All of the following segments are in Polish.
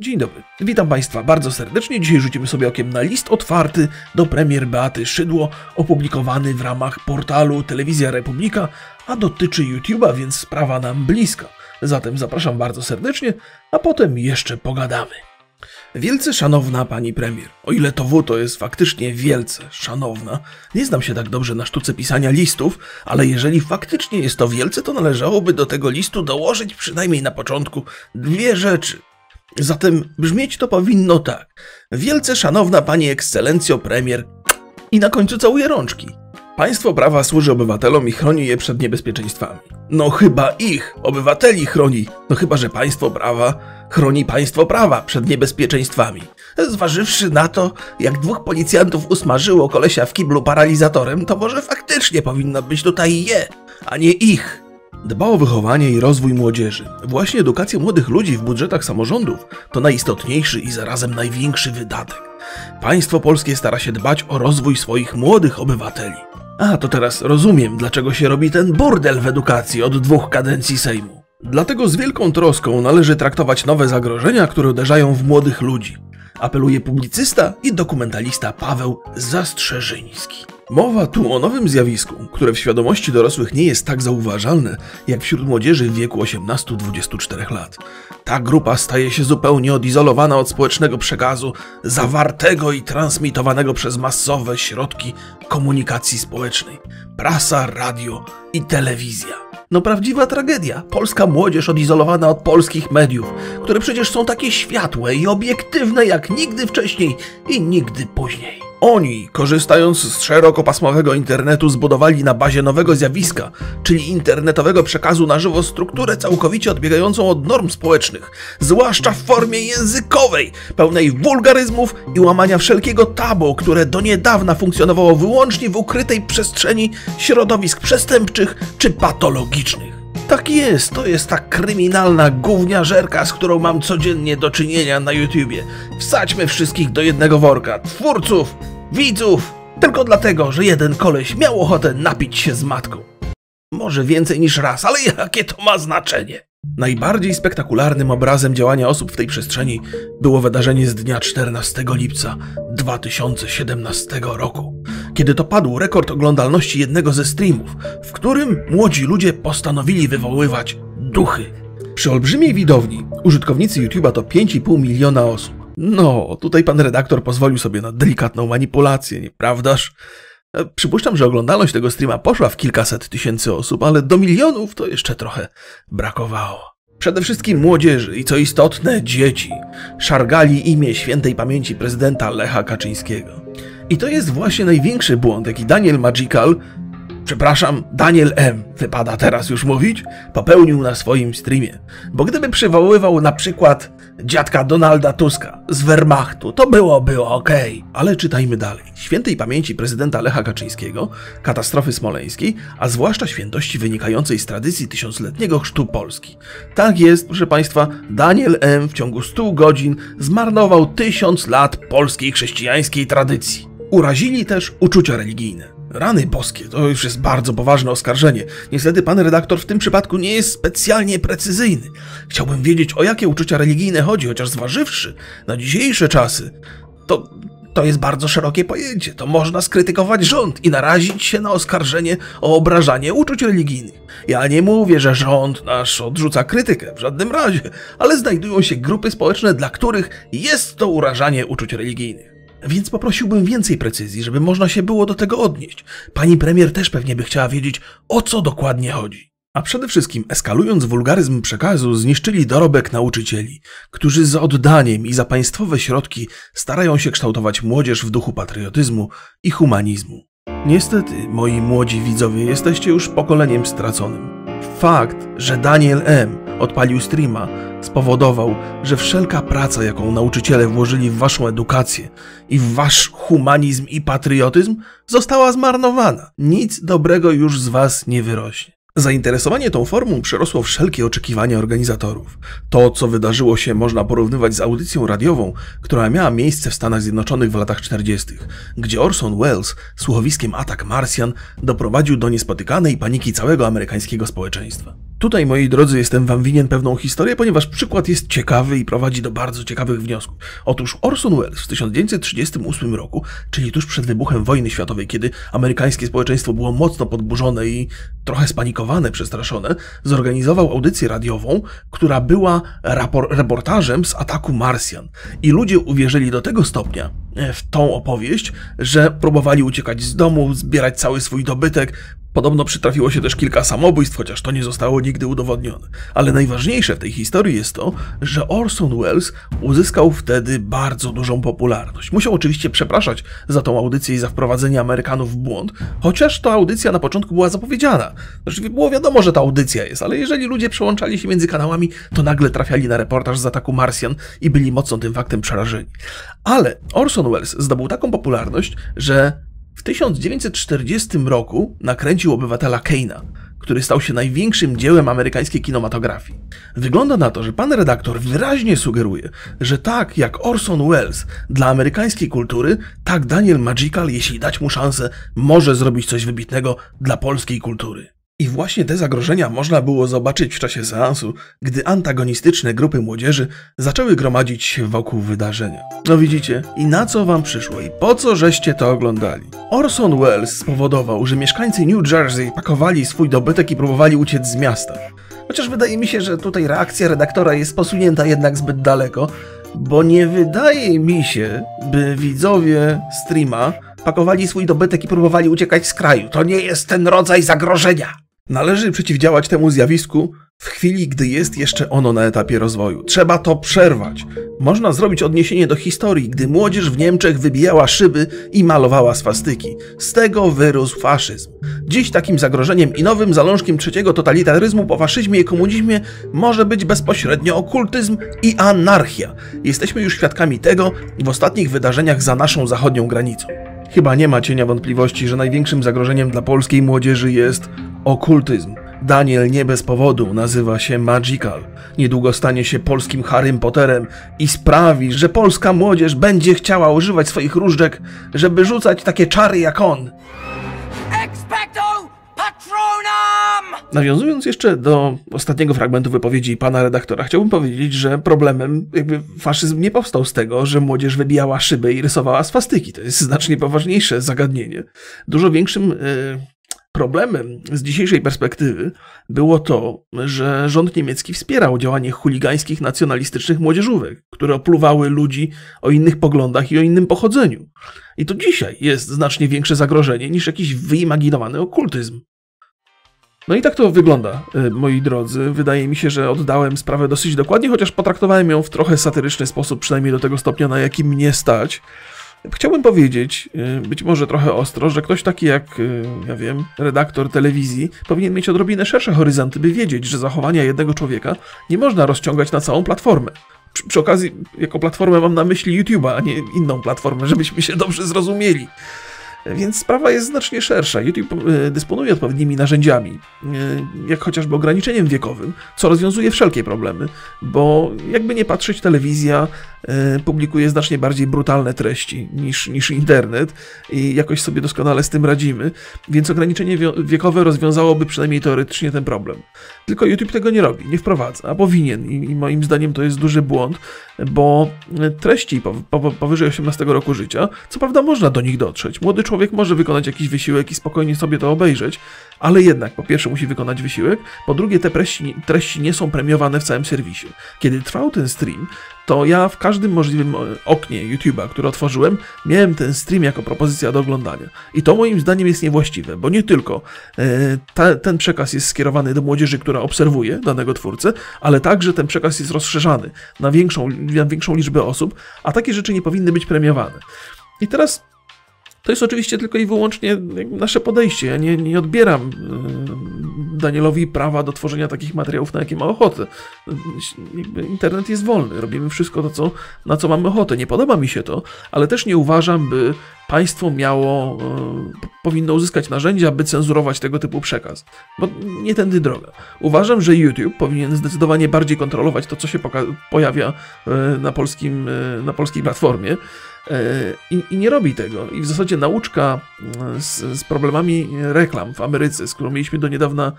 Dzień dobry, witam Państwa bardzo serdecznie. Dzisiaj rzucimy sobie okiem na list otwarty do premier Beaty Szydło, opublikowany w ramach portalu Telewizja Republika, a dotyczy YouTube'a, więc sprawa nam bliska. Zatem zapraszam bardzo serdecznie, a potem jeszcze pogadamy. Wielce szanowna pani premier, o ile to W to jest faktycznie wielce szanowna, nie znam się tak dobrze na sztuce pisania listów, ale jeżeli faktycznie jest to wielce, to należałoby do tego listu dołożyć przynajmniej na początku dwie rzeczy. Zatem brzmieć to powinno tak. Wielce szanowna pani ekscelencjo premier i na końcu całuję rączki. Państwo prawa służy obywatelom i chroni je przed niebezpieczeństwami. No chyba ich, obywateli chroni. No chyba, że państwo prawa chroni państwo prawa przed niebezpieczeństwami. Zważywszy na to, jak dwóch policjantów usmażyło kolesia w kiblu paralizatorem, to może faktycznie powinno być tutaj je, a nie ich. Dba o wychowanie i rozwój młodzieży. Właśnie edukacja młodych ludzi w budżetach samorządów to najistotniejszy i zarazem największy wydatek. Państwo polskie stara się dbać o rozwój swoich młodych obywateli. A to teraz rozumiem, dlaczego się robi ten burdel w edukacji od dwóch kadencji Sejmu. Dlatego z wielką troską należy traktować nowe zagrożenia, które uderzają w młodych ludzi. Apeluje publicysta i dokumentalista Paweł Zastrzeżyński. Mowa tu o nowym zjawisku, które w świadomości dorosłych nie jest tak zauważalne, jak wśród młodzieży w wieku 18-24 lat. Ta grupa staje się zupełnie odizolowana od społecznego przekazu zawartego i transmitowanego przez masowe środki komunikacji społecznej. Prasa, radio i telewizja. No prawdziwa tragedia. Polska młodzież odizolowana od polskich mediów, które przecież są takie światłe i obiektywne jak nigdy wcześniej i nigdy później. Oni, korzystając z szerokopasmowego internetu, zbudowali na bazie nowego zjawiska, czyli internetowego przekazu na żywo, strukturę całkowicie odbiegającą od norm społecznych, zwłaszcza w formie językowej, pełnej wulgaryzmów i łamania wszelkiego tabu, które do niedawna funkcjonowało wyłącznie w ukrytej przestrzeni środowisk przestępczych czy patologicznych. Tak jest, to jest ta kryminalna gówniażerka, z którą mam codziennie do czynienia na YouTubie. Wsadźmy wszystkich do jednego worka, twórców, widzów, tylko dlatego, że jeden koleś miał ochotę napić się z matką. Może więcej niż raz, ale jakie to ma znaczenie? Najbardziej spektakularnym obrazem działania osób w tej przestrzeni było wydarzenie z dnia 14 lipca 2017 roku, kiedy to padł rekord oglądalności jednego ze streamów, w którym młodzi ludzie postanowili wywoływać duchy. Przy olbrzymiej widowni użytkownicy YouTube'a to 5,5 miliona osób. No, tutaj pan redaktor pozwolił sobie na delikatną manipulację, nieprawdaż? Przypuszczam, że oglądalność tego streama poszła w kilkaset tysięcy osób, ale do milionów to jeszcze trochę brakowało. Przede wszystkim młodzieży i co istotne dzieci szargali imię świętej pamięci prezydenta Lecha Kaczyńskiego. I to jest właśnie największy błąd, jaki Daniel Magical, przepraszam, Daniel M., wypada teraz już mówić, popełnił na swoim streamie. Bo gdyby przywoływał na przykład dziadka Donalda Tuska z Wehrmachtu, to byłoby okej. Ale czytajmy dalej. Świętej pamięci prezydenta Lecha Kaczyńskiego, katastrofy smoleńskiej, a zwłaszcza świętości wynikającej z tradycji tysiącletniego chrztu Polski. Tak jest, proszę Państwa, Daniel M. w ciągu 100 godzin zmarnował 1000 lat polskiej chrześcijańskiej tradycji. Urazili też uczucia religijne. Rany boskie, to już jest bardzo poważne oskarżenie. Niestety pan redaktor w tym przypadku nie jest specjalnie precyzyjny. Chciałbym wiedzieć, o jakie uczucia religijne chodzi, chociaż zważywszy na dzisiejsze czasy, to jest bardzo szerokie pojęcie. To można skrytykować rząd i narazić się na oskarżenie o obrażanie uczuć religijnych. Ja nie mówię, że rząd nasz odrzuca krytykę, w żadnym razie, ale znajdują się grupy społeczne, dla których jest to urażanie uczuć religijnych. Więc poprosiłbym więcej precyzji, żeby można się było do tego odnieść. Pani premier też pewnie by chciała wiedzieć, o co dokładnie chodzi. A przede wszystkim, eskalując wulgaryzm przekazu, zniszczyli dorobek nauczycieli, którzy za oddaniem i za państwowe środki starają się kształtować młodzież w duchu patriotyzmu i humanizmu. Niestety, moi młodzi widzowie, jesteście już pokoleniem straconym. Fakt, że Daniel M. odpalił streama, spowodował, że wszelka praca, jaką nauczyciele włożyli w waszą edukację i w wasz humanizm i patriotyzm, została zmarnowana. Nic dobrego już z was nie wyrośnie. Zainteresowanie tą formą przerosło wszelkie oczekiwania organizatorów. To, co wydarzyło się, można porównywać z audycją radiową, która miała miejsce w Stanach Zjednoczonych w latach 40., gdzie Orson Welles słuchowiskiem Atak Marsjan doprowadził do niespotykanej paniki całego amerykańskiego społeczeństwa. Tutaj, moi drodzy, jestem wam winien pewną historię, ponieważ przykład jest ciekawy i prowadzi do bardzo ciekawych wniosków. Otóż Orson Welles w 1938 roku, czyli tuż przed wybuchem wojny światowej, kiedy amerykańskie społeczeństwo było mocno podburzone i trochę spanikowane, przestraszone, zorganizował audycję radiową, która była reportażem z ataku Marsjan. I ludzie uwierzyli do tego stopnia w tą opowieść, że próbowali uciekać z domu, zbierać cały swój dobytek. Podobno przytrafiło się też kilka samobójstw, chociaż to nie zostało nigdy udowodnione. Ale najważniejsze w tej historii jest to, że Orson Welles uzyskał wtedy bardzo dużą popularność. Musiał oczywiście przepraszać za tą audycję i za wprowadzenie Amerykanów w błąd, chociaż ta audycja na początku była zapowiedziana. Znaczy było wiadomo, że ta audycja jest, ale jeżeli ludzie przełączali się między kanałami, to nagle trafiali na reportaż z ataku Marsjan i byli mocno tym faktem przerażeni. Ale Orson Welles zdobył taką popularność, że w 1940 roku nakręcił Obywatela Kane'a, który stał się największym dziełem amerykańskiej kinematografii. Wygląda na to, że pan redaktor wyraźnie sugeruje, że tak jak Orson Welles dla amerykańskiej kultury, tak Daniel Magical, jeśli dać mu szansę, może zrobić coś wybitnego dla polskiej kultury. I właśnie te zagrożenia można było zobaczyć w czasie seansu, gdy antagonistyczne grupy młodzieży zaczęły gromadzić się wokół wydarzenia. No widzicie? I na co wam przyszło? I po co żeście to oglądali? Orson Welles spowodował, że mieszkańcy New Jersey pakowali swój dobytek i próbowali uciec z miasta. Chociaż wydaje mi się, że tutaj reakcja redaktora jest posunięta jednak zbyt daleko, bo nie wydaje mi się, by widzowie streama pakowali swój dobytek i próbowali uciekać z kraju. To nie jest ten rodzaj zagrożenia. Należy przeciwdziałać temu zjawisku w chwili, gdy jest jeszcze ono na etapie rozwoju. Trzeba to przerwać. Można zrobić odniesienie do historii, gdy młodzież w Niemczech wybijała szyby i malowała swastyki. Z tego wyrósł faszyzm. Dziś takim zagrożeniem i nowym zalążkiem trzeciego totalitaryzmu po faszyzmie i komunizmie może być bezpośrednio okultyzm i anarchia. Jesteśmy już świadkami tego w ostatnich wydarzeniach za naszą zachodnią granicą. Chyba nie ma cienia wątpliwości, że największym zagrożeniem dla polskiej młodzieży jest okultyzm. Daniel nie bez powodu nazywa się Magical. Niedługo stanie się polskim Harrym Potterem i sprawi, że polska młodzież będzie chciała używać swoich różdżek, żeby rzucać takie czary jak on. Nawiązując jeszcze do ostatniego fragmentu wypowiedzi pana redaktora, chciałbym powiedzieć, że problemem faszyzm nie powstał z tego, że młodzież wybijała szyby i rysowała swastyki. To jest znacznie poważniejsze zagadnienie. Dużo większym problemem z dzisiejszej perspektywy było to, że rząd niemiecki wspierał działanie chuligańskich, nacjonalistycznych młodzieżówek, które opluwały ludzi o innych poglądach i o innym pochodzeniu. I to dzisiaj jest znacznie większe zagrożenie niż jakiś wyimaginowany okultyzm. No i tak to wygląda, moi drodzy. Wydaje mi się, że oddałem sprawę dosyć dokładnie, chociaż potraktowałem ją w trochę satyryczny sposób, przynajmniej do tego stopnia, na jaki mnie stać. Chciałbym powiedzieć, być może trochę ostro, że ktoś taki jak, ja wiem, redaktor telewizji powinien mieć odrobinę szersze horyzonty, by wiedzieć, że zachowania jednego człowieka nie można rozciągać na całą platformę. Przy okazji, jako platformę mam na myśli YouTube'a, a nie inną platformę, żebyśmy się dobrze zrozumieli. Więc sprawa jest znacznie szersza. YouTube dysponuje odpowiednimi narzędziami, jak chociażby ograniczeniem wiekowym, co rozwiązuje wszelkie problemy, bo jakby nie patrzeć, telewizja publikuje znacznie bardziej brutalne treści niż internet i jakoś sobie doskonale z tym radzimy, więc ograniczenie wiekowe rozwiązałoby przynajmniej teoretycznie ten problem. Tylko YouTube tego nie robi, nie wprowadza, a powinien i moim zdaniem to jest duży błąd, bo treści powyżej 18 roku życia, co prawda można do nich dotrzeć, młody człowiek może wykonać jakiś wysiłek i spokojnie sobie to obejrzeć, ale jednak po pierwsze musi wykonać wysiłek, po drugie te treści nie są premiowane w całym serwisie. Kiedy trwał ten stream, to ja w każdym możliwym oknie YouTube'a, które otworzyłem, miałem ten stream jako propozycja do oglądania. I to moim zdaniem jest niewłaściwe, bo nie tylko ten przekaz jest skierowany do młodzieży, która obserwuje danego twórcę, ale także ten przekaz jest rozszerzany na większą liczbę osób, a takie rzeczy nie powinny być premiowane. I teraz to jest oczywiście tylko i wyłącznie nasze podejście. Ja nie odbieram Danielowi prawa do tworzenia takich materiałów, na jakie ma ochotę. Internet jest wolny, robimy wszystko to, na co mamy ochotę. Nie podoba mi się to, ale też nie uważam, by państwo powinno uzyskać narzędzia, by cenzurować tego typu przekaz. Bo nie tędy droga. Uważam, że YouTube powinien zdecydowanie bardziej kontrolować to, co się pojawia na polskiej platformie. I nie robi tego. I w zasadzie nauczka z problemami reklam w Ameryce, z którą mieliśmy do niedawna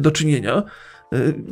do czynienia,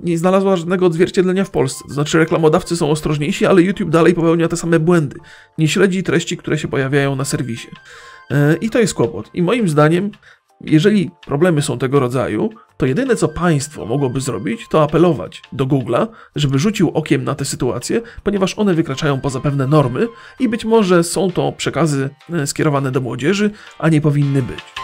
nie znalazła żadnego odzwierciedlenia w Polsce. To znaczy reklamodawcy są ostrożniejsi, ale YouTube dalej popełnia te same błędy. Nie śledzi treści, które się pojawiają na serwisie. I to jest kłopot. I moim zdaniem, jeżeli problemy są tego rodzaju, to jedyne co państwo mogłoby zrobić, to apelować do Google'a, żeby rzucił okiem na te sytuacje, ponieważ one wykraczają poza pewne normy i być może są to przekazy skierowane do młodzieży, a nie powinny być.